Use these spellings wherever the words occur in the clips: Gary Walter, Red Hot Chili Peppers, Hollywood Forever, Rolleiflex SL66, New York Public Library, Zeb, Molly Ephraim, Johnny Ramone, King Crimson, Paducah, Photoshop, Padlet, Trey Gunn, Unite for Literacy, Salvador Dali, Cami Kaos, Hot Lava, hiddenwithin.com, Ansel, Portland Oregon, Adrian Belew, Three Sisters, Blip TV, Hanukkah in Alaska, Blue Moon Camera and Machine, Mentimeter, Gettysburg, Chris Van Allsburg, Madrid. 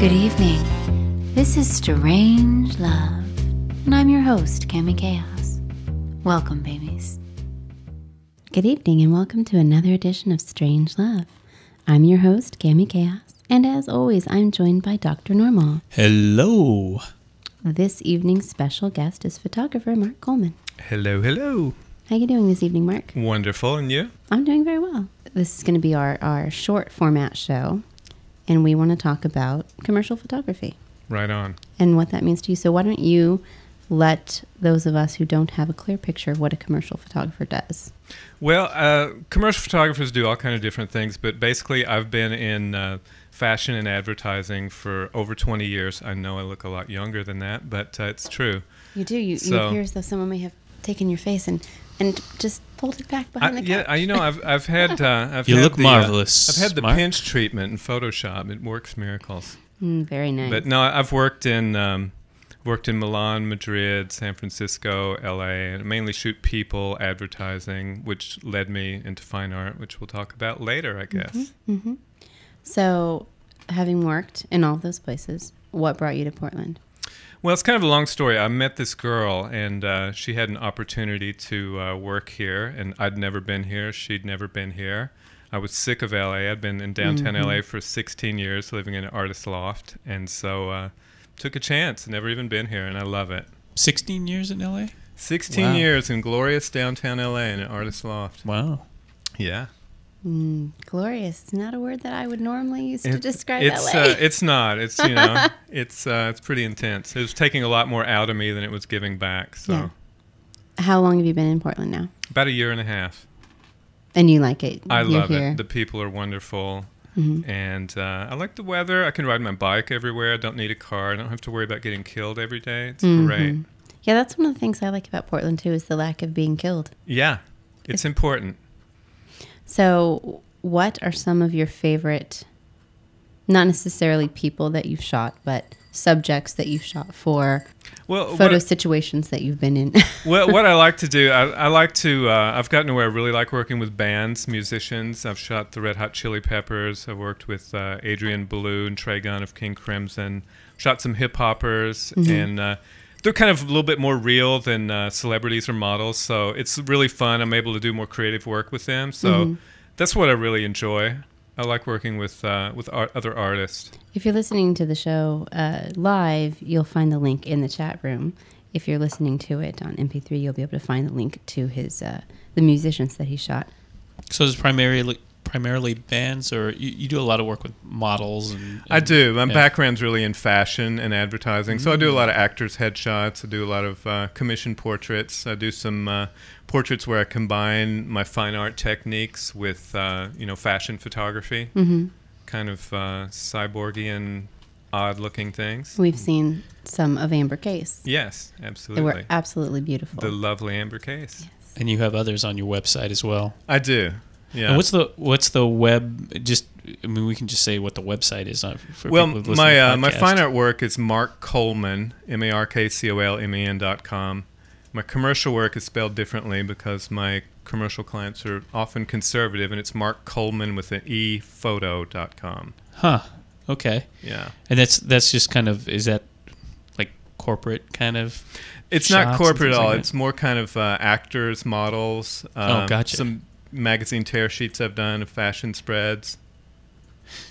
Good evening. This is Strange Love, and I'm your host, Cami Kaos. Welcome, babies. Good evening, and welcome to another edition of Strange Love. I'm your host, Cami Kaos, and as always, I'm joined by Dr. Normal. Hello. This evening's special guest is photographer Mark Coleman. Hello, hello. How you doing this evening, Mark? Wonderful, and you? I'm doing very well. This is going to be our short format show, and we want to talk about commercial photography. Right on. And what that means to you. So why don't you let those of us who don't have a clear picture of what a commercial photographer does? Well, commercial photographers do all kinds of different things, but basically I've been in fashion and advertising for over 20 years. I know I look a lot younger than that, but it's true. You do. You appear as though someone may have taken your face and just pulled it back behind the couch. Yeah, I've had... you look marvelous. I've had the pinch treatment in Photoshop. It works miracles. Very nice. But no, I've worked in Milan, Madrid, San Francisco, L.A., and mainly shoot people, advertising, which led me into fine art, which we'll talk about later, I guess. Mm-hmm, mm-hmm. So, having worked in all of those places, what brought you to Portland? Well, it's kind of a long story. I met this girl, and she had an opportunity to work here, and I'd never been here. She'd never been here. I was sick of L.A. I'd been in downtown L.A. for 16 years, living in an artist's loft, and so took a chance. Never even been here, and I love it. 16 years in L.A.? 16 years in glorious downtown L.A. in an artist's loft. Wow. Yeah. Glorious. It's not a word that I would normally use to describe LA. It's not. It's, you know, it's pretty intense. It was taking a lot more out of me than it was giving back. So, yeah. How long have you been in Portland now? About a year and a half. And you like it? I love it. The people are wonderful, and I like the weather. I can ride my bike everywhere. I don't need a car. I don't have to worry about getting killed every day. It's great. Yeah, that's one of the things I like about Portland too, is the lack of being killed. Yeah, it's important. So what are some of your favorite, not necessarily people that you've shot, but subjects that you've shot for, photo situations that you've been in? Well, what I like to do, I've gotten to where I really like working with bands, musicians. I've shot the Red Hot Chili Peppers. I've worked with Adrian Belew and Trey Gunn of King Crimson. Shot some hip-hoppers, and... they're kind of a little bit more real than celebrities or models, so it's really fun. I'm able to do more creative work with them, so that's what I really enjoy. I like working with other artists. If you're listening to the show live, you'll find the link in the chat room. If you're listening to it on MP3, you'll be able to find the link to his the musicians that he shot. So it's primarily bands, or you do a lot of work with models? And I do. My background's really in fashion and advertising, so I do a lot of actors' headshots. I do a lot of commissioned portraits. I do some portraits where I combine my fine art techniques with fashion photography, kind of cyborgian, odd-looking things. We've seen some of Amber Case. Yes, absolutely. They were absolutely beautiful. The lovely Amber Case. Yes. And you have others on your website as well. I do. Yeah. And what's the web? We can just say what the website is for people who listen to the podcast. My fine art work is Mark Coleman, markcolemen.com. My commercial work is spelled differently because my commercial clients are often conservative, and it's Mark Coleman with an e photo.com. Huh. Okay. Yeah. And that's just kind of, is that like corporate kind of? It's not corporate at all. It's more kind of actors, models. Gotcha. Some magazine tear sheets I've done of fashion spreads.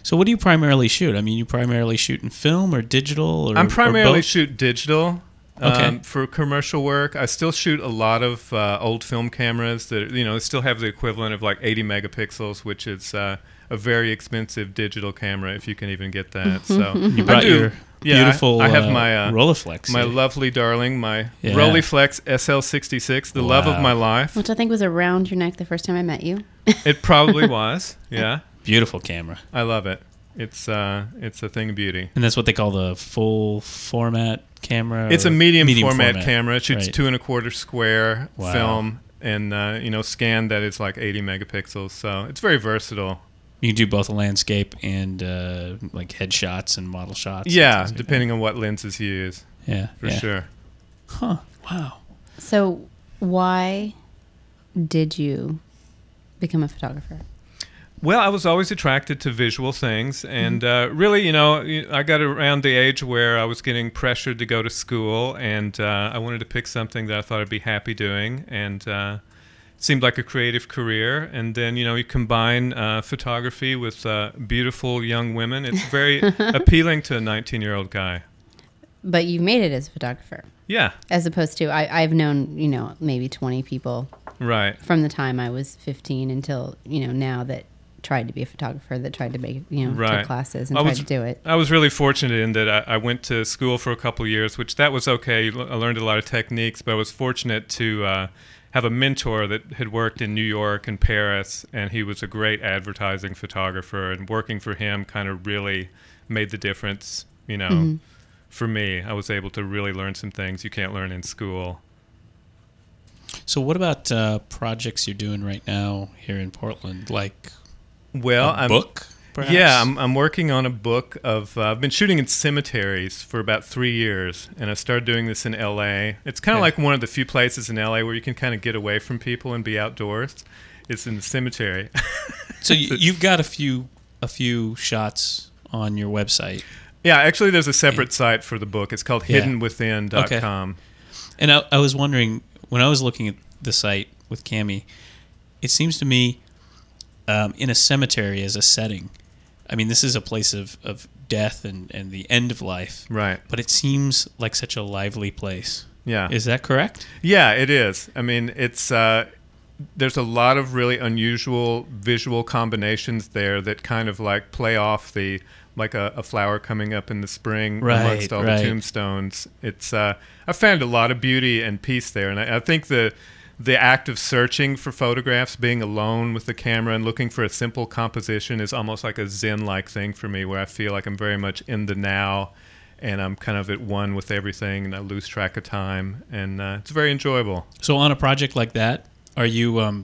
So what do you primarily shoot? I mean, you primarily shoot in film or digital? Or, I'm primarily shoot digital. Okay. For commercial work, I still shoot a lot of old film cameras that still have the equivalent of like 80 megapixels, which is a very expensive digital camera if you can even get that. So you brought your beautiful. I have my Rolleiflex, my lovely darling, my Rolleiflex SL66, the love of my life, which I think was around your neck the first time I met you. It probably was. Yeah, beautiful camera. I love it. It's a thing of beauty. And that's what they call the full format camera? It's a medium format camera. It shoots 2¼ square film, and scan that is like 80 megapixels. So it's very versatile. You can do both landscape and like headshots and model shots. Yeah, depending on what lenses you use. Yeah. For sure. Huh. Wow. So why did you become a photographer? Well, I was always attracted to visual things, and really, you know, I got around the age where I was getting pressured to go to school, and I wanted to pick something that I thought I'd be happy doing, and it seemed like a creative career. And then, you know, you combine photography with beautiful young women. It's very appealing to a 19-year-old guy. But you've made it as a photographer. Yeah. As opposed to, I've known, you know, maybe 20 people. Right. From the time I was 15 until, you know, now that tried to be a photographer, that tried to make, you know, take classes and tried to do it. I was really fortunate in that I went to school for a couple of years, which that was okay. I learned a lot of techniques, but I was fortunate to have a mentor that had worked in New York and Paris, and he was a great advertising photographer, and working for him kind of really made the difference, you know. Mm-hmm. For me, I was able to really learn some things you can't learn in school. So what about projects you're doing right now here in Portland, like... Well, a book, perhaps? Yeah, I'm working on a book of, I've been shooting in cemeteries for about 3 years, and I started doing this in L.A. It's kind of like one of the few places in L.A. where you can kind of get away from people and be outdoors. It's in the cemetery. So you've got a few shots on your website. Yeah, actually there's a separate site for the book. It's called hiddenwithin.com. Okay. And I was wondering, when I was looking at the site with Cami, it seems to me... in a cemetery as a setting. I mean, this is a place of death and the end of life. Right. But it seems like such a lively place. Yeah. Is that correct? Yeah, it is. I mean, it's there's a lot of really unusual visual combinations there that kind of like play off the, like a flower coming up in the spring amongst all the tombstones. It's I found a lot of beauty and peace there. And I think the act of searching for photographs, being alone with the camera and looking for a simple composition is almost like a zen-like thing for me, where I feel like I'm very much in the now and I'm kind of at one with everything and I lose track of time, and it's very enjoyable. So on a project like that, are you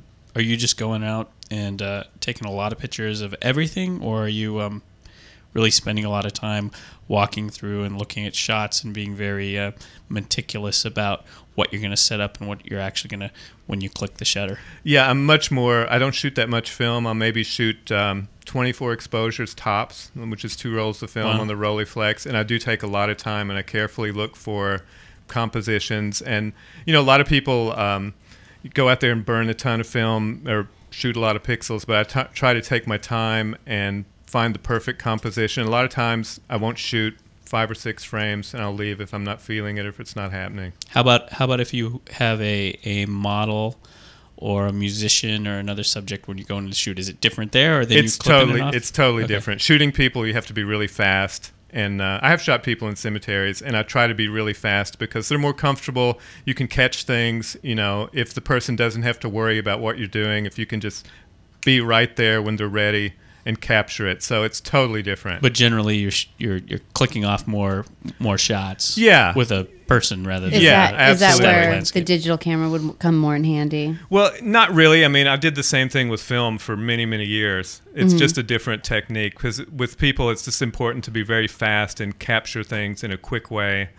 just going out and taking a lot of pictures of everything, or are you really spending a lot of time walking through and looking at shots and being very meticulous about what you're going to set up and what you're actually going to, when you click the shutter? Yeah, I'm much more, I don't shoot that much film. I'll maybe shoot 24 exposures tops, which is 2 rolls of film on the Rolleiflex, and I do take a lot of time and I carefully look for compositions. And, you know, a lot of people go out there and burn a ton of film or shoot a lot of pixels, but I try to take my time and find the perfect composition. A lot of times I won't shoot 5 or 6 frames and I'll leave if I'm not feeling it, if it's not happening. How about if you have a model or a musician or another subject when you go into the shoot? Is it different there, or then you clip it off? It's totally different. Shooting people, you have to be really fast. And I have shot people in cemeteries, and I try to be really fast because they're more comfortable. You can catch things, you know, if the person doesn't have to worry about what you're doing, if you can just be right there when they're ready and capture it. So it's totally different. But generally you're clicking off more shots with a person rather than Is that where the digital camera would come more in handy? Well, not really. I mean, I did the same thing with film for many, many years. It's just a different technique, because with people it's just important to be very fast and capture things in a quick way,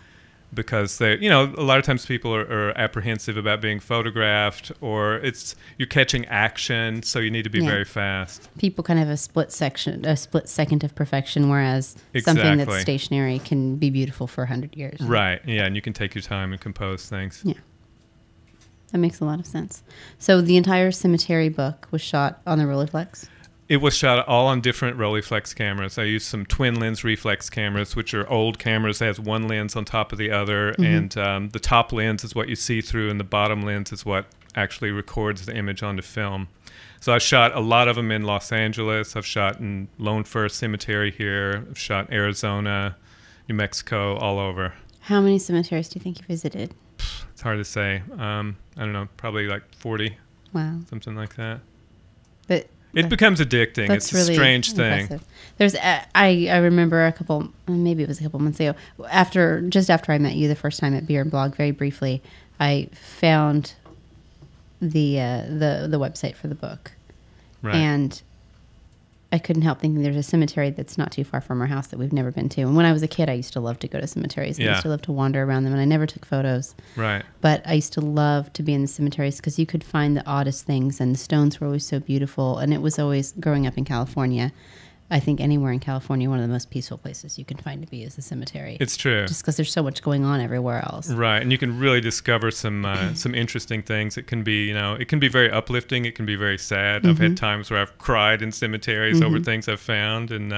because they, you know, a lot of times people are apprehensive about being photographed, or it's, you're catching action, so you need to be very fast. People kind of have a split second of perfection, whereas something that's stationary can be beautiful for 100 years. Right, yeah, and you can take your time and compose things. Yeah, that makes a lot of sense. So the entire cemetery book was shot on the Rolleiflex? It was shot all on different Rolleiflex cameras. I used some twin lens reflex cameras, which are old cameras that has one lens on top of the other, and the top lens is what you see through, and the bottom lens is what actually records the image onto film. So I shot a lot of them in Los Angeles. I've shot in Lone Fir Cemetery here. I've shot Arizona, New Mexico, all over. How many cemeteries do you think you visited? It's hard to say. I don't know, probably like 40. Wow. Something like that. But... it becomes addicting. That's really strange impressive thing. There's, I remember a couple, maybe it was a couple months ago, just after I met you the first time at Beer and Blog, very briefly, I found the website for the book, and I I couldn't help thinking there's a cemetery that's not too far from our house that we've never been to. And when I was a kid, I used to love to go to cemeteries. Yeah. I used to love to wander around them, and I never took photos. Right. But I used to love to be in the cemeteries because you could find the oddest things, and the stones were always so beautiful. And it was always, growing up in California, I think anywhere in California, one of the most peaceful places you can find to be is the cemetery. It's true. Just because there's so much going on everywhere else. Right. And you can really discover some interesting things. It can be, you know, it can be very uplifting. It can be very sad. Mm-hmm. I've had times where I've cried in cemeteries mm-hmm. over things I've found. And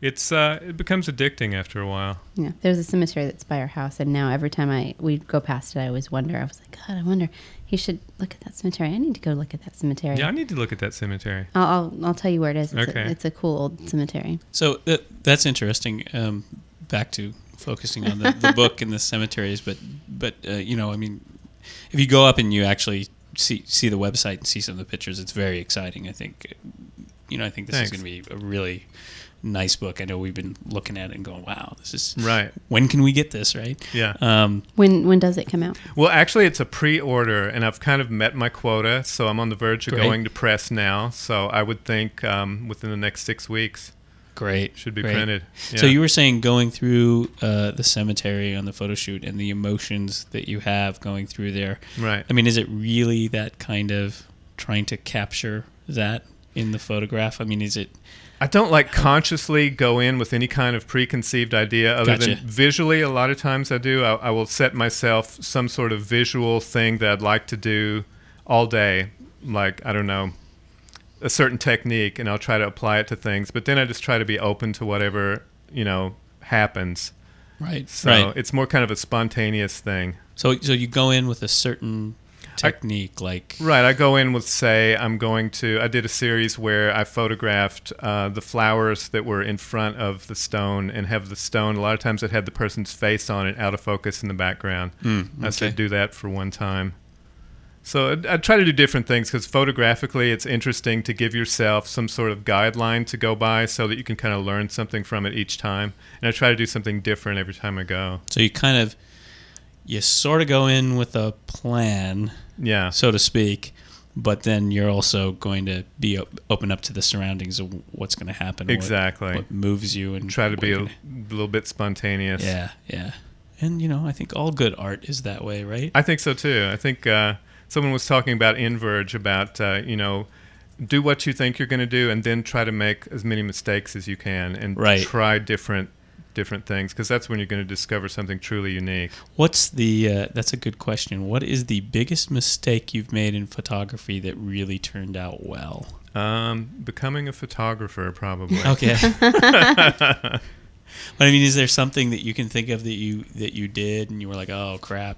it becomes addicting after a while. Yeah. There's a cemetery that's by our house. And now every time we go past it, I always wonder. I was like, God, I wonder. You should look at that cemetery. I need to go look at that cemetery. Yeah, I need to look at that cemetery. I'll tell you where it is. It's okay. It's a cool old cemetery. So that's interesting. Back to focusing on the book and the cemeteries, but you know, I mean, if you go up and you actually see the website and see some of the pictures, it's very exciting. I think, you know, I think this Thanks. Is going to be a really nice book. I know we've been looking at it and going, wow, this is right. When can we get this, right? Yeah. When does it come out? Well, actually, it's a pre-order, and I've kind of met my quota, so I'm on the verge of going to press now. So I would think within the next 6 weeks, should be printed. Yeah. So you were saying going through the cemetery on the photo shoot and the emotions that you have going through there. Right. I mean, is it really that kind of trying to capture that in the photograph? I mean, is it? I don't like consciously go in with any kind of preconceived idea other Gotcha. Than visually. A lot of times I do. I will set myself some sort of visual thing that I'd like to do all day. Like, I don't know, a certain technique, and I'll try to apply it to things. But then I just try to be open to whatever, you know, happens. Right. So it's more kind of a spontaneous thing. So you go in with a certain technique, like I go in with, say, I did a series where I photographed the flowers that were in front of the stone, and have the stone, a lot of times it had the person's face on it, out of focus in the background. I said do that for one time. So I try to do different things, because photographically it's interesting to give yourself some sort of guideline to go by, so that you can kind of learn something from it each time. And I try to do something different every time I go. So you kind of go in with a plan, yeah, so to speak, but then you're also going to be open up to the surroundings of what's going to happen. Exactly. What moves you, and try to be a little bit spontaneous. Yeah, yeah. And you know, I think all good art is that way, right? I think so too. I think someone was talking about InVerge, about you know, do what you think you're going to do, and then try to make as many mistakes as you can, and try different things, because that's when you're going to discover something truly unique. What's the that's a good question. What is the biggest mistake you've made in photography that really turned out well? Becoming a photographer, probably. Okay. But I mean, is there something that you can think of that you did and you were like, oh crap?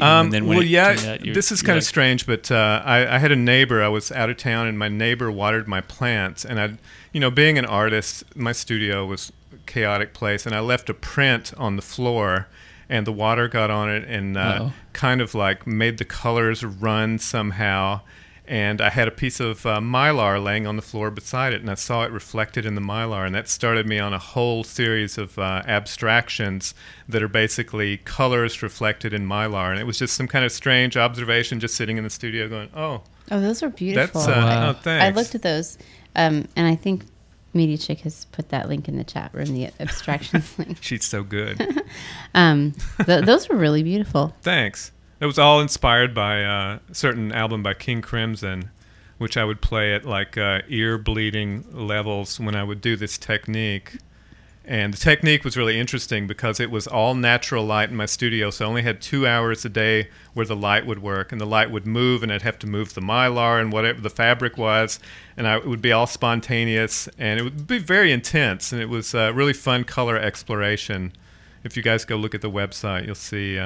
And then when this is kind of strange, but I had a neighbor. I was out of town, and my neighbor watered my plants, and you know, being an artist, my studio was a chaotic place, and I left a print on the floor, and the water got on it, and kind of like made the colors run somehow. And I had a piece of mylar laying on the floor beside it, and I saw it reflected in the mylar, and that started me on a whole series of abstractions that are basically colors reflected in mylar. And it was just some kind of strange observation, just sitting in the studio going, oh, those are beautiful. That's, oh, thanks. I looked at those, and I think Media Chick has put that link in the chat room, the abstractions link. She's so good. Those were really beautiful. Thanks. It was all inspired by a certain album by King Crimson, which I would play at like ear bleeding levels when I would do this technique. And the technique was really interesting because it was all natural light in my studio, so I only had 2 hours a day where the light would work, and the light would move, and I'd have to move the mylar and whatever the fabric was, and it would be all spontaneous, and it would be very intense, and it was really fun color exploration. If you guys go look at the website, you'll see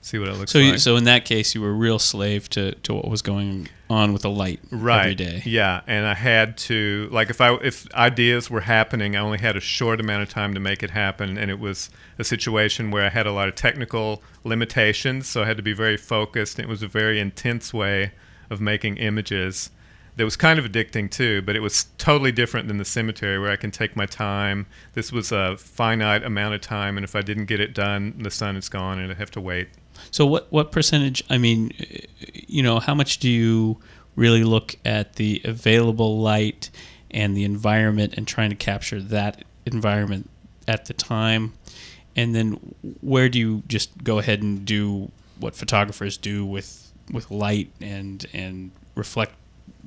see what it looks like. So in that case, you were a real slave to what was going on with the light every day. Yeah, and I had to, like, if ideas were happening, I only had a short amount of time to make it happen, and it was a situation where I had a lot of technical limitations, so I had to be very focused. It was a very intense way of making images that was kind of addicting too, but it was totally different than the cemetery, where I can take my time. This was a finite amount of time, and if I didn't get it done, the sun is gone, and I have to wait. So what percentage, I mean, you know, how much do you really look at the available light and the environment and trying to capture that environment at the time? And then where do you just go ahead and do what photographers do with light and reflect,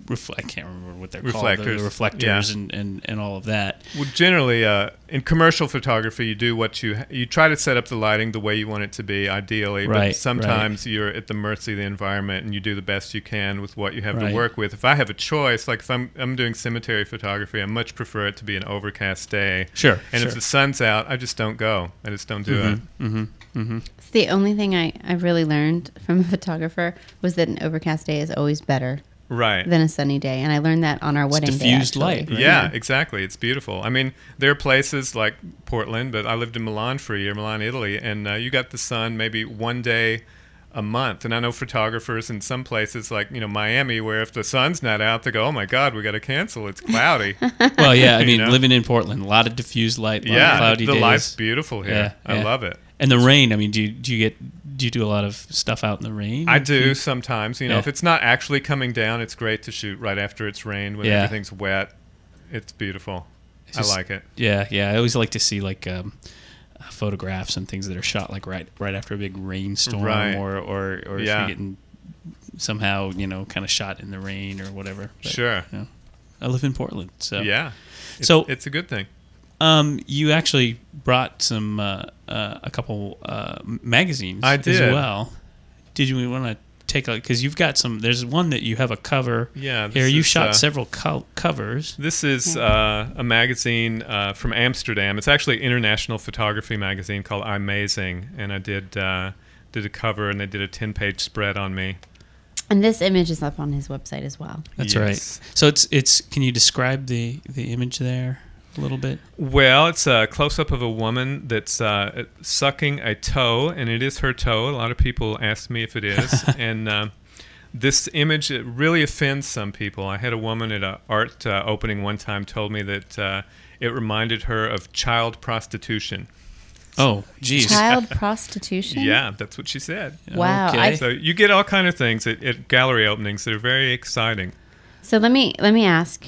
I can't remember what they're called, the reflectors, yeah, and all of that? Well, generally, in commercial photography, you do what you try to set up the lighting the way you want it to be, ideally, right, but sometimes right, you're at the mercy of the environment and you do the best you can with what you have right to work with. If I have a choice, like if I'm doing cemetery photography, I much prefer it to be an overcast day. Sure. And sure, if the sun's out, I just don't go. I just don't do it. Mm-hmm. Mm-hmm. It's the only thing I really learned from a photographer was that an overcast day is always better. Right. Than a sunny day. And I learned that on our wedding day. It's diffused light. Right? Yeah, exactly. It's beautiful. I mean, there are places like Portland, but I lived in Milan for a year, Milan, Italy, and you got the sun maybe one day a month. And I know photographers in some places like, you know, Miami, where if the sun's not out, they go, oh my God, we got to cancel. It's cloudy. Well, yeah, I mean, living in Portland, a lot of diffused light, a lot of cloudy days. Yeah, the life's beautiful here. Yeah, I love it. And the rain, I mean, do you do a lot of stuff out in the rain? I do sometimes. You know, if it's not actually coming down, it's great to shoot right after it's rained when everything's wet. It's beautiful. It's just, I like it. Yeah, yeah. I always like to see like photographs and things that are shot like right after a big rainstorm, right, or if you're getting somehow, you know, kind of shot in the rain or whatever. But, sure. You know, I live in Portland, so yeah. It's a good thing. You actually brought some a couple magazines as well. Did you want to take a look? Because you've got some. There's one that you have a cover. Yeah, here you shot several covers. This is a magazine from Amsterdam. It's actually an international photography magazine called I'mazing, and I did a cover, and they did a 10-page spread on me. And this image is up on his website as well. That's right. So it's. Can you describe the image there a little bit? Well, it's a close-up of a woman that's sucking a toe, and it is her toe. A lot of people ask me if it is. And this image, it really offends some people. I had a woman at an art opening one time told me that it reminded her of child prostitution. Oh, geez. Child prostitution? Yeah, that's what she said. Wow. Okay. So you get all kind of things at gallery openings that are very exciting. So let me ask.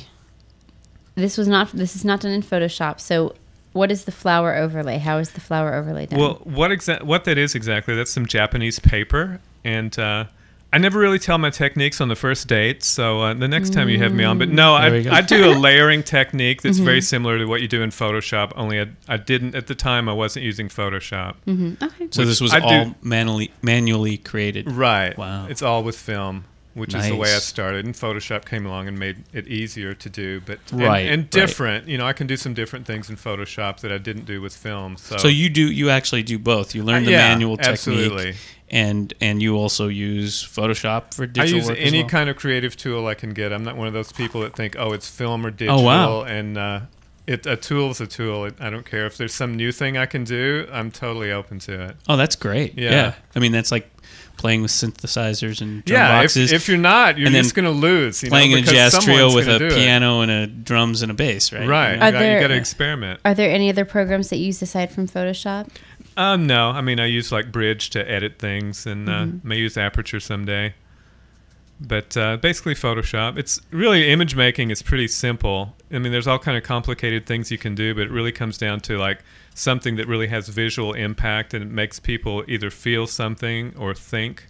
This is not done in Photoshop. So, what is the flower overlay? How is the flower overlay done? Well, what that is exactly? That's some Japanese paper, and I never really tell my techniques on the first date. So the next time you have me on, but no, I do a layering technique that's very similar to what you do in Photoshop. Only I didn't at the time. I wasn't using Photoshop. Okay. So this was all manually created. Right. Wow. It's all with film, which is the way I started, and Photoshop came along and made it easier to do, but and different. You know, I can do some different things in Photoshop that I didn't do with film. So you actually do both. You learn the manual technique, absolutely, and you also use Photoshop for digital. I use work any kind of creative tool I can get. I'm not one of those people that think, oh, it's film or digital. Oh, wow. And a tool's a tool. I don't care if there's some new thing I can do. I'm totally open to it. Oh, that's great. Yeah. I mean, that's like playing with synthesizers and drum boxes. If you're not, you're just going to lose. You playing know, in a jazz trio with a piano and a drums and a bass, right? Right. You got to experiment. Are there any other programs that you use aside from Photoshop? No. I mean, I use like Bridge to edit things, and may use Aperture someday. But basically Photoshop. It's really, image making is pretty simple. I mean, there's all kind of complicated things you can do, but it really comes down to like something that really has visual impact and it makes people either feel something or think.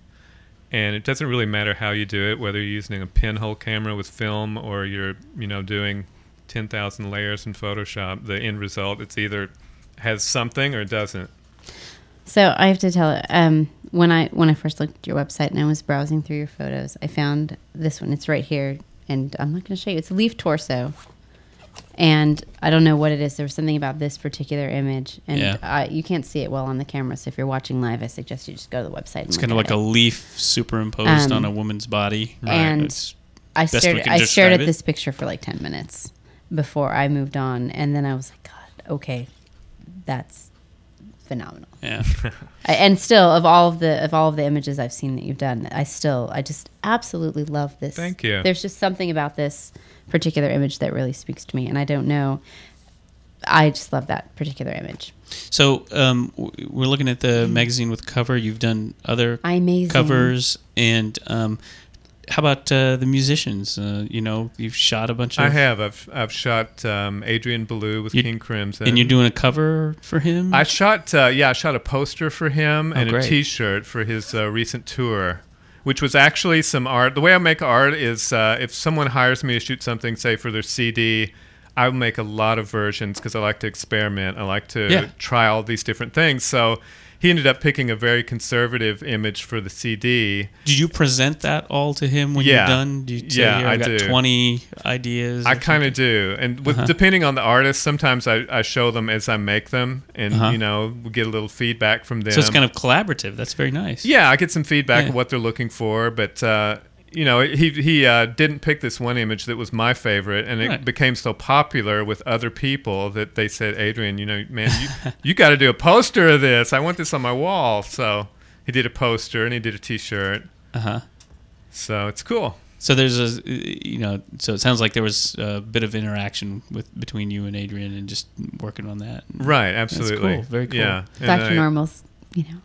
And it doesn't really matter how you do it, whether you're using a pinhole camera with film or you're, you know, doing 10,000 layers in Photoshop. The end result, it's either has something or it doesn't. So I have to tell, when I first looked at your website and I was browsing through your photos, I found this one. It's right here, and I'm not going to show you. It's a leaf torso, and I don't know what it is. There was something about this particular image, and you can't see it well on the camera. So if you're watching live, I suggest you just go to the website. It's kind of like a leaf superimposed on a woman's body. Right. And that's I stared at this picture for like 10 minutes before I moved on, and then I was like, God, okay, that's phenomenal. Yeah. And still, of all of the images I've seen that you've done, I just absolutely love this. Thank you. There's just something about this particular image that really speaks to me, and I don't know, I just love that particular image. So we're looking at the magazine with cover. You've done other I'mazing covers, and How about the musicians? You know, you've shot a bunch of... I have. I've shot Adrian Belew with King Crimson. And you're doing a cover for him? I shot, yeah, I shot a poster for him and a T-shirt for his recent tour, which was actually some art. The way I make art is if someone hires me to shoot something, say, for their CD, I'll make a lot of versions because I like to experiment. I like to try all these different things. So... he ended up picking a very conservative image for the CD. Did you present that all to him when you're done? Do you say, yeah, I do. Got 20 ideas. I kind of do. And with, depending on the artist, sometimes I show them as I make them and, you know, we get a little feedback from them. So it's kind of collaborative. That's very nice. Yeah, I get some feedback of what they're looking for, but... you know, he didn't pick this one image that was my favorite, and it became so popular with other people that they said, Adrian, you know, man, you got to do a poster of this. I want this on my wall. So he did a poster and he did a T-shirt. So it's cool. So there's a, you know, so it sounds like there was a bit of interaction between you and Adrian and just working on that. Right, absolutely. That's cool. Very cool. Yeah. Dr. Normal's, you know.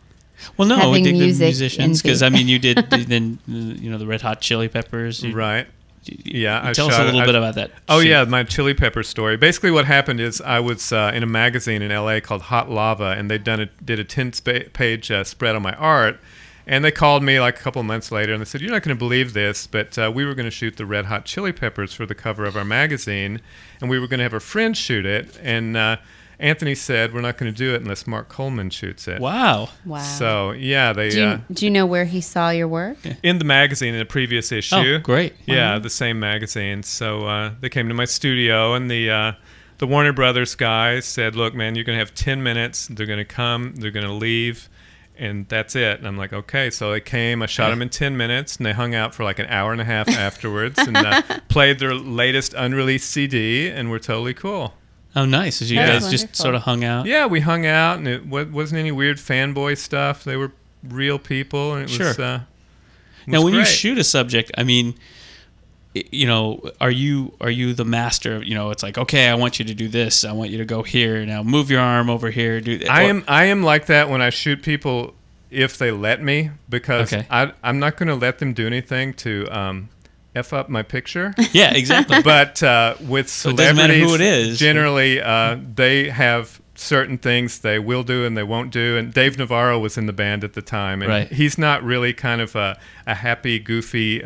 Well, no, we did the musicians because I mean, you did then, you know, the Red Hot Chili Peppers, right? Yeah, tell us a little bit about that. Oh yeah, my Chili Pepper story. Basically, what happened is I was in a magazine in LA called Hot Lava, and they did a 10-page spread on my art, and they called me like a couple months later, and they said, "You're not going to believe this, but we were going to shoot the Red Hot Chili Peppers for the cover of our magazine, and we were going to have a friend shoot it, and." Anthony said, "We're not going to do it unless Mark Coleman shoots it." Wow! Wow! So yeah, they. Do you know where he saw your work? In the magazine, in a previous issue. Oh, great! Yeah, wow. The same magazine. So they came to my studio, and the Warner Brothers guys said, "Look, man, you're going to have 10 minutes. They're going to come. They're going to leave, and that's it." And I'm like, "Okay." So they came. I shot them in 10 minutes, and they hung out for like an hour and a half afterwards, and played their latest unreleased CD, and we're totally cool. Oh, nice. So you guys just sort of hung out? Yeah, we hung out, and it wasn't any weird fanboy stuff. They were real people, and it was it was now, when you shoot a subject, I mean, you know, are you the master? You know, it's like, okay, I want you to do this. I want you to go here. Now move your arm over here. Do that. I am like that when I shoot people if they let me, because I'm not going to let them do anything to... F up my picture. Yeah, exactly. But with celebrities, so it doesn't matter who it is. Generally, they have certain things they will do and they won't do. And Dave Navarro was in the band at the time, and he's not really kind of a happy, goofy,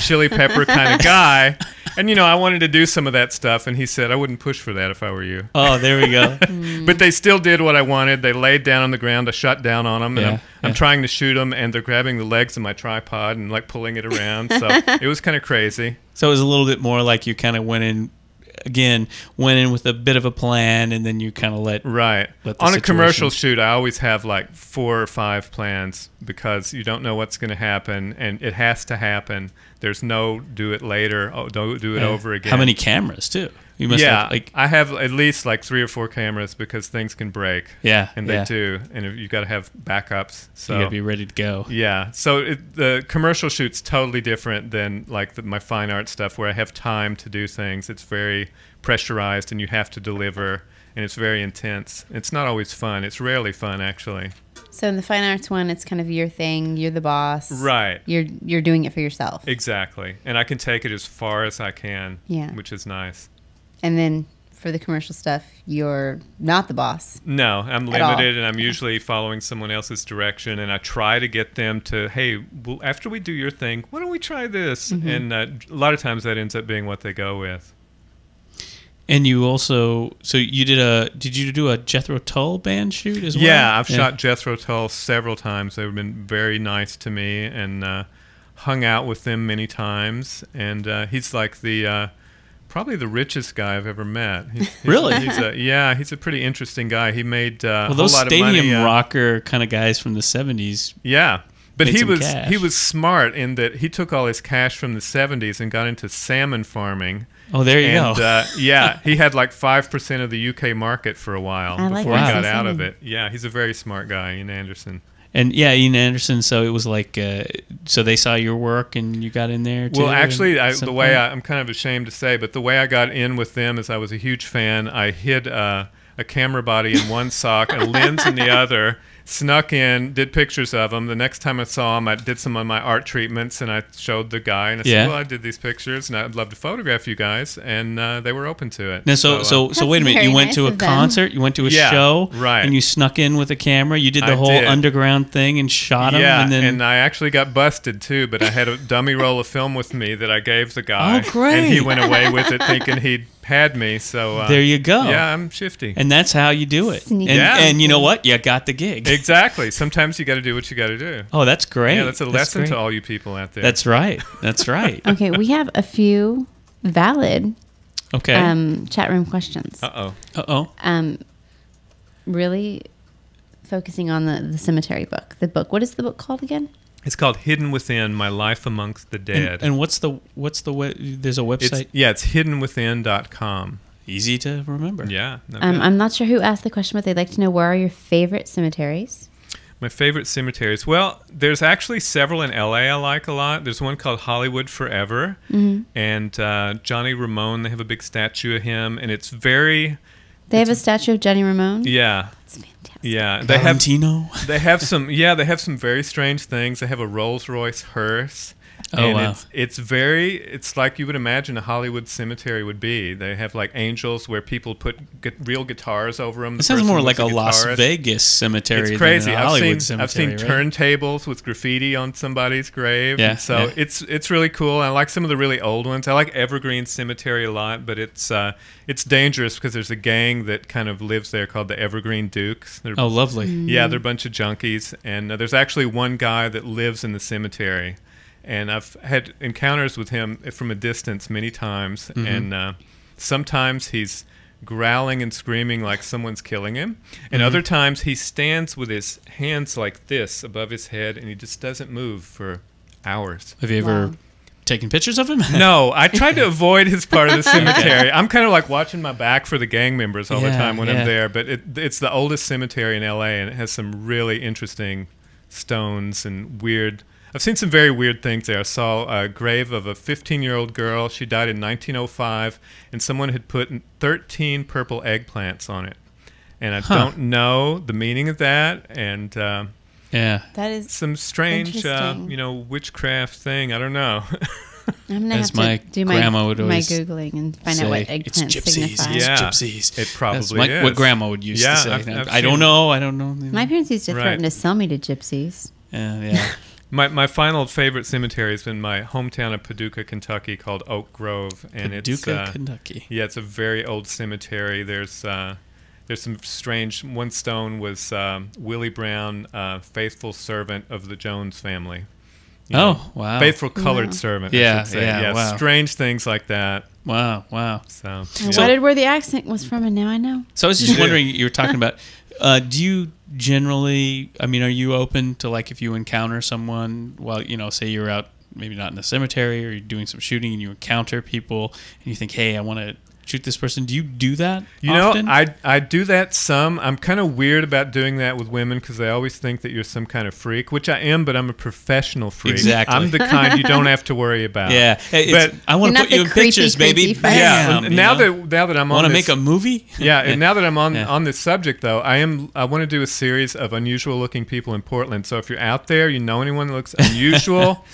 Chili Pepper kind of guy. And you know, I wanted to do some of that stuff, and he said, "I wouldn't push for that if I were you." Oh, there we go. But they still did what I wanted. They laid down on the ground. I shut down on them, and I'm trying to shoot them, and they're grabbing the legs of my tripod and like pulling it around. So it was kind of crazy. So it was a little bit more like you kind of went in. Again, went in with a bit of a plan, and then you kind of let on a commercial shoot. I always have like 4 or 5 plans because you don't know what's going to happen, and it has to happen. There's no do it later. Oh, don't do it over again. How many cameras too? You must have, like, I have at least like 3 or 4 cameras because things can break. Yeah, and they do, and you got to have backups. So you got to be ready to go. Yeah, so the commercial shoot's totally different than like my fine art stuff where I have time to do things. It's very pressurized, and you have to deliver, and it's very intense. It's not always fun. It's rarely fun, actually. So in the fine arts one, it's kind of your thing. You're the boss. Right. You're doing it for yourself. Exactly, and I can take it as far as I can. Yeah, which is nice. And then for the commercial stuff, you're not the boss. No, I'm limited, and I'm usually following someone else's direction, and I try to get them to, hey, well, after we do your thing, why don't we try this? And a lot of times that ends up being what they go with. And you also, so you did you do a Jethro Tull band shoot as well? Yeah, I've shot Jethro Tull several times. They've been very nice to me, and hung out with them many times. And he's like the... probably the richest guy I've ever met. He's really? He's a pretty interesting guy. He made a lot of money. Well, those stadium rocker kind of guys from the 70s. Yeah, but he was smart in that he took all his cash from the 70s and got into salmon farming. Oh, there you go. Yeah, he had like 5% of the UK market for a while before he got out of it. Yeah, he's a very smart guy, Ian Anderson. And yeah, Ian Anderson. So it was like, so they saw your work and you got in there too? Well, actually, I'm kind of ashamed to say, but the way I got in with them is I was a huge fan. I hid a camera body in one sock, a lens in the other, snuck in, did pictures of them. The next time I saw them, I did some of my art treatments, and I showed the guy, and I said, well, I did these pictures, and I'd love to photograph you guys, and they were open to it. Now, so wait a minute. You went to a concert, you went to a show, right, and you snuck in with a camera. You did the whole underground thing and shot him. Yeah, and I actually got busted, too, but I had a dummy roll of film with me that I gave the guy, and he went away with it thinking he'd had me, so there you go. Yeah, I'm shifty, and that's how you do it. And, and you know what? You got the gig. Exactly. Sometimes you got to do what you got to do. Oh, that's great. Yeah, that's a lesson to all you people out there. That's right. That's right. Okay, we have a few valid chat room questions. Really focusing on the cemetery book. The book. What is the book called again? It's called Hidden Within: My Life Amongst the Dead. And what's the there's a website? It's hiddenwithin.com. Easy to remember. Yeah. I'm not sure who asked the question, but they'd like to know, where are your favorite cemeteries? My favorite cemeteries. Well, there's actually several in LA I like a lot. There's one called Hollywood Forever, and Johnny Ramone. They have a big statue of him, and it's very. They have a statue of Johnny Ramone? Yeah. It's fantastic. Yeah. They have some very strange things. They have a Rolls Royce hearse. Oh, wow. It's like you would imagine a Hollywood cemetery would be. They have like angels where people put real guitars over them. It sounds more like a Las Vegas cemetery. It's crazy. Than a Hollywood cemetery. I've seen turntables with graffiti on somebody's grave. Yeah. So it's really cool. I like some of the really old ones. I like Evergreen Cemetery a lot, but it's dangerous because there's a gang that kind of lives there called the Evergreen Dukes. Oh, lovely. Yeah, they're a bunch of junkies, and there's actually one guy that lives in the cemetery. And I've had encounters with him from a distance many times, and sometimes he's growling and screaming like someone's killing him, and other times he stands with his hands like this above his head, and he just doesn't move for hours. Have you ever taken pictures of him? No, I tried to avoid his part of the cemetery. I'm kind of like watching my back for the gang members all the time when I'm there, but it's the oldest cemetery in LA, and it has some really interesting stones and weird... I've seen some very weird things there. I saw a grave of a 15-year-old girl. She died in 1905, and someone had put 13 purple eggplants on it. And I don't know the meaning of that. And that is some strange, witchcraft thing. I don't know. I'm gonna have to do my googling and find out what eggplant signifies. Yeah. It's gypsies. It probably is. What grandma would use to say. I don't know. I don't know. My parents used to threaten to sell me to gypsies. My final favorite cemetery has been my hometown of Paducah, Kentucky, called Oak Grove, and Kentucky. Yeah, it's a very old cemetery. There's some strange. One stone was Willie Brown, faithful servant of the Jones family. Wow! Faithful colored servant. I should say. Wow. Strange things like that. Wow. So I wondered where the accent was from, and now I know. So I was just wondering, you were talking about. Do you generally, are you open to, like, if you encounter someone while, say you're out, maybe not in the cemetery, or you're doing some shooting and you encounter people and you think, hey, I want to shoot this person. Do you do that often? I do that some. I'm kind of weird about doing that with women because they always think that you're some kind of freak, which I am, but I'm a professional freak. Exactly. I'm the kind you don't have to worry about. Yeah. But I want to put you in pictures, baby. Bam. Yeah. Now that I'm on this... Want to make a movie? Yeah. And now that I'm on this subject, though, I want to do a series of unusual-looking people in Portland. So if you're out there, you know anyone that looks unusual...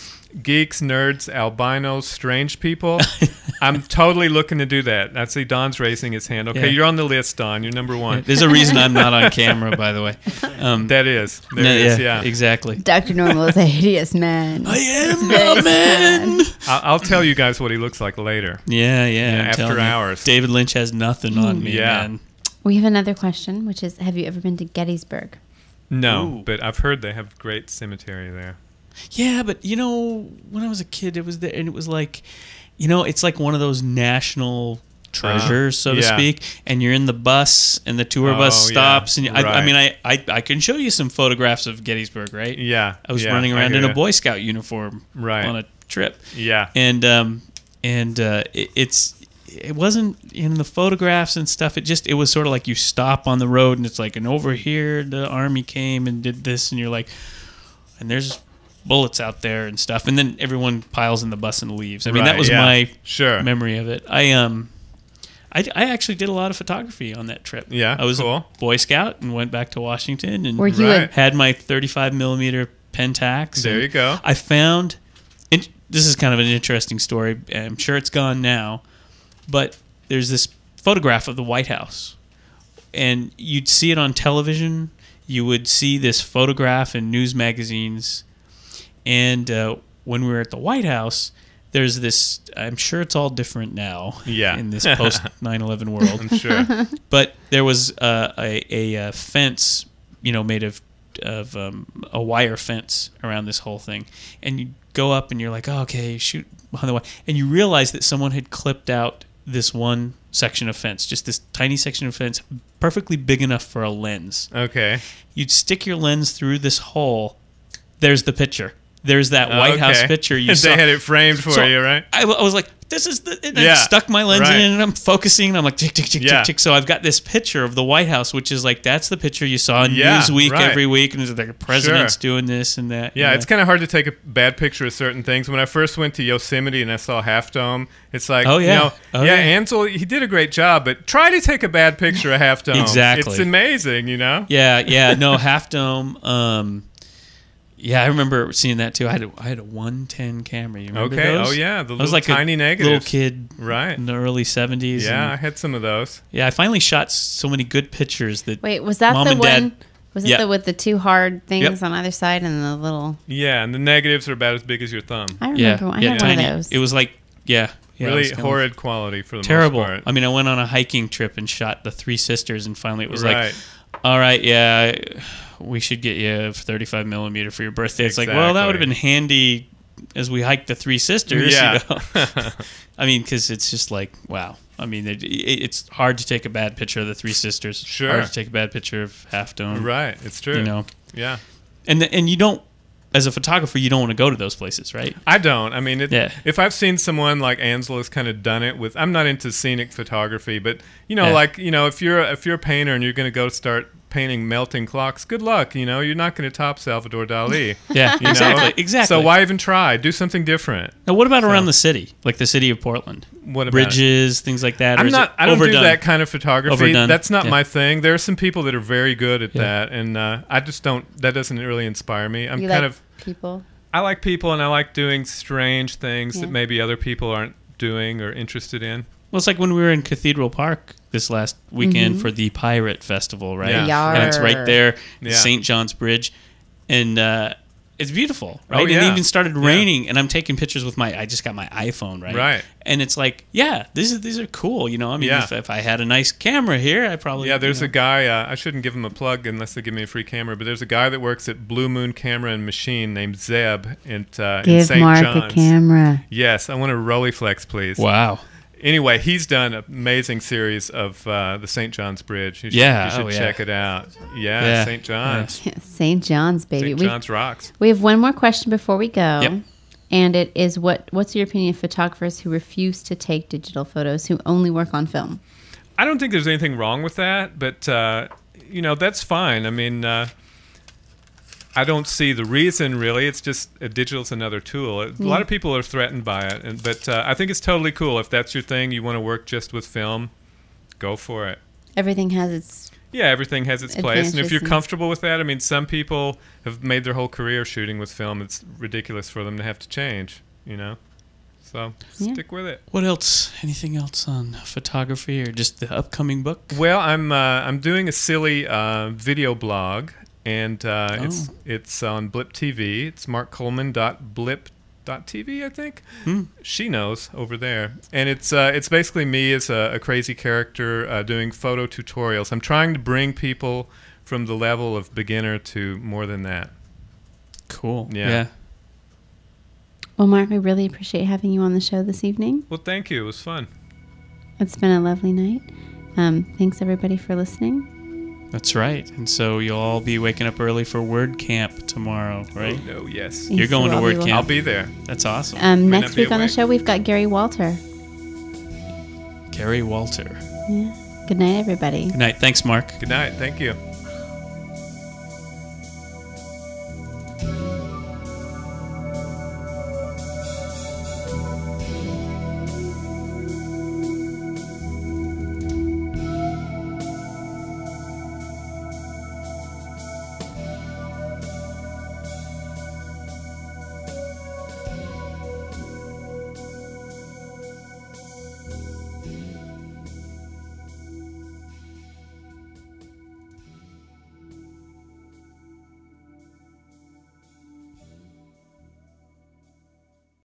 Geeks, nerds, albinos, strange people. I'm totally looking to do that. I see Don's raising his hand. Okay, you're on the list, Don. You're number one. There's a reason I'm not on camera, by the way. Exactly. Dr. Normal is a hideous man. I am a man. I'll tell you guys what he looks like later. After hours. David Lynch has nothing on me, man. We have another question, which is, have you ever been to Gettysburg? No, but I've heard they have a great cemetery there. Yeah, but when I was a kid, it was there, and it was like, it's like one of those national treasures, so to speak. And you're in the bus, and the tour bus stops. And I can show you some photographs of Gettysburg, right? Yeah, I was running around in a Boy Scout uniform, on a trip. Yeah, and it wasn't in the photographs and stuff. It was sort of like you stop on the road, and it's like, and over here the army came and did this, and you're like, and there's bullets out there and stuff, and then everyone piles in the bus and leaves. That was my memory of it. I I actually did a lot of photography on that trip. Yeah, I was cool. a Boy Scout and went back to Washington and had my 35 millimeter Pentax. There you go. I found, it, this is kind of an interesting story. I'm sure it's gone now, but there's this photograph of the White House, and you'd see it on television. You would see this photograph in news magazines, and when we were at the White House, there's this, I'm sure it's all different now in this post 9/11 world. I'm sure. But there was a fence, you know, made of a wire fence around this whole thing. And you go up and you're like, oh, okay, shoot behind the wire. And you realize that someone had clipped out this one section of fence, just this tiny section of fence, perfectly big enough for a lens. Okay. You'd stick your lens through this hole. There's the picture. There's that White House picture you saw. They had it framed for you, right? I was like, this is the... And I stuck my lens in and I'm focusing and I'm like, tick, tick, tick, tick, tick. So I've got this picture of the White House, which is like, that's the picture you saw in Newsweek every week. And there's like, the president's doing this and that. Yeah, it's kind of hard to take a bad picture of certain things. When I first went to Yosemite and I saw Half Dome, it's like, Ansel, he did a great job, but try to take a bad picture of Half Dome. Exactly. It's amazing, you know? Yeah, yeah. No, Half Dome... yeah, I remember seeing that too. I had a 110 camera. You remember those? Oh yeah, the little tiny negatives. I was like a little kid, in the early '70s. Yeah, I had some of those. Yeah, I finally shot so many good pictures that. Wait, was that the one? Was it the with the two hard things on either side and the little? Yeah, and the negatives are about as big as your thumb. I remember one. I had one of those. It was like really horrid quality for the most part. I mean, I went on a hiking trip and shot the Three Sisters, and finally it was like, all right, we should get you a 35 millimeter for your birthday. It's like, well, that would have been handy as we hiked the Three Sisters. Yeah. You know? I mean, because it's just like, wow. I mean, it's hard to take a bad picture of the Three Sisters. Sure. Hard to take a bad picture of Half Dome. Right. It's true. You know? Yeah. And you don't, as a photographer, you don't want to go to those places, right? I don't. I mean, if I've seen someone like Ansel has kind of done it with, I'm not into scenic photography, but you know, like, you know, if you're a painter and you're going to go start painting melting clocks, good luck. You know, you're not going to top Salvador Dali. Exactly. So why even try? Do something different. Now, what about around the city, like the city of Portland? What about bridges, things like that? I don't do that kind of photography. That's not my thing. There are some people that are very good at that, and I just don't. That doesn't really inspire me. I'm kind of people. I like people, and I like doing strange things that maybe other people aren't doing or interested in. Well, it's like when we were in Cathedral Park this last weekend for the Pirate Festival, right? Yeah. And it's right there, St. John's Bridge. And it's beautiful, right? And it even started raining, and I'm taking pictures with my, I just got my iPhone, right? Right. And it's like, these are cool, you know? I mean, if I had a nice camera here, I probably... Yeah, there's a guy, I shouldn't give him a plug unless they give me a free camera, but there's a guy that works at Blue Moon Camera and Machine named Zeb in St. John's. Give Mark a camera. Yes, I want a Rolleiflex, please. Wow. Anyway, he's done an amazing series of the St. John's Bridge. You should check it out. Yeah, St. John's. St. John's, baby. St. John's rocks. We have one more question before we go. Yep. And it is, what's your opinion of photographers who refuse to take digital photos, who only work on film? I don't think there's anything wrong with that, but, you know, that's fine. I mean... I don't see the reason, really. It's just digital's another tool. A lot of people are threatened by it, but I think it's totally cool. If that's your thing, you want to work just with film, go for it. Everything has its place, and if you're comfortable with that, I mean, some people have made their whole career shooting with film. It's ridiculous for them to have to change, you know. So stick with it. What else? Anything else on photography or just the upcoming book? Well, I'm doing a silly video blog. And it's on Blip TV. It's markcoleman.blip.tv, I think. She knows over there. And it's basically me as a crazy character doing photo tutorials. I'm trying to bring people from the level of beginner to more than that. Cool. Yeah. Well, Mark, we really appreciate having you on the show this evening. Well, thank you. It was fun. It's been a lovely night. Thanks, everybody, for listening. That's right. And so you'll all be waking up early for WordCamp tomorrow, right? Oh, no, yes. You're going to WordCamp. I'll be there. That's awesome. Next week on the show, we've got Gary Walter. Gary Walter. Yeah. Good night, everybody. Good night. Thanks, Mark. Good night. Thank you.